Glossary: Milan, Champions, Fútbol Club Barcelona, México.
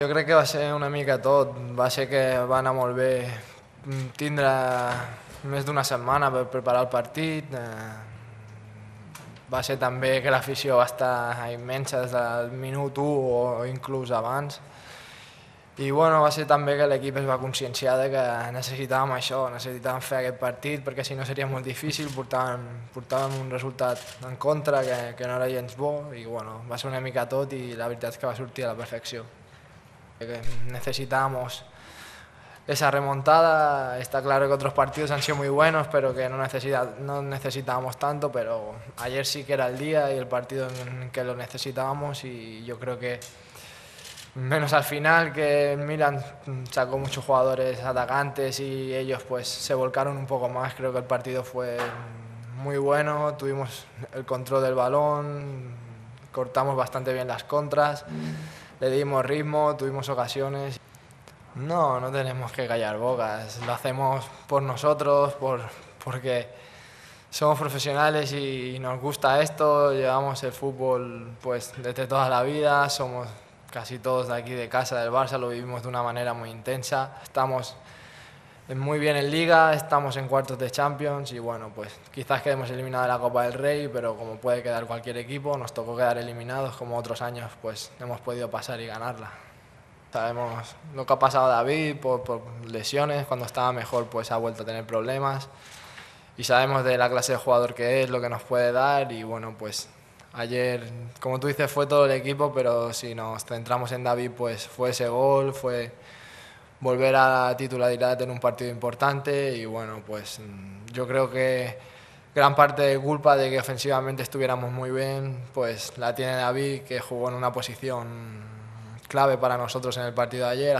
Jo crec que va ser una mica tot, va ser que va anar molt bé tindre més d'una setmana per preparar el partit, va ser també que l'afició va estar immensa des del minut 1 o inclús abans, i va ser també que l'equip es va conscienciar que necessitàvem això, necessitàvem fer aquest partit perquè si no seria molt difícil, portàvem un resultat en contra que no era gens bo, i va ser una mica tot i la veritat és que va sortir a la perfecció. Necesitamos esa remontada, está claro que otros partidos han sido muy buenos, pero que no necesitábamos tanto, pero ayer sí que era el día y el partido en que lo necesitábamos y yo creo que, menos al final, que Milan sacó muchos jugadores atacantes y ellos pues se volcaron un poco más, creo que el partido fue muy bueno, tuvimos el control del balón, cortamos bastante bien las contras. Le dimos ritmo, tuvimos ocasiones. No tenemos que callar bocas, lo hacemos por nosotros, porque somos profesionales y nos gusta esto, llevamos el fútbol pues desde toda la vida, somos casi todos de aquí de casa del Barça, lo vivimos de una manera muy intensa. Estamos muy bien en Liga, estamos en cuartos de Champions y pues quizás quedemos eliminados de la Copa del Rey, pero como puede quedar cualquier equipo, nos tocó quedar eliminados, como otros años pues hemos podido pasar y ganarla. Sabemos lo que ha pasado a David por lesiones, cuando estaba mejor pues ha vuelto a tener problemas y sabemos de la clase de jugador que es, lo que nos puede dar y pues ayer, como tú dices, fue todo el equipo, pero si nos centramos en David pues fue ese gol, fue volver a la titularidad en un partido importante y pues yo creo que gran parte de culpa de que ofensivamente estuviéramos muy bien pues la tiene David, que jugó en una posición clave para nosotros en el partido de ayer.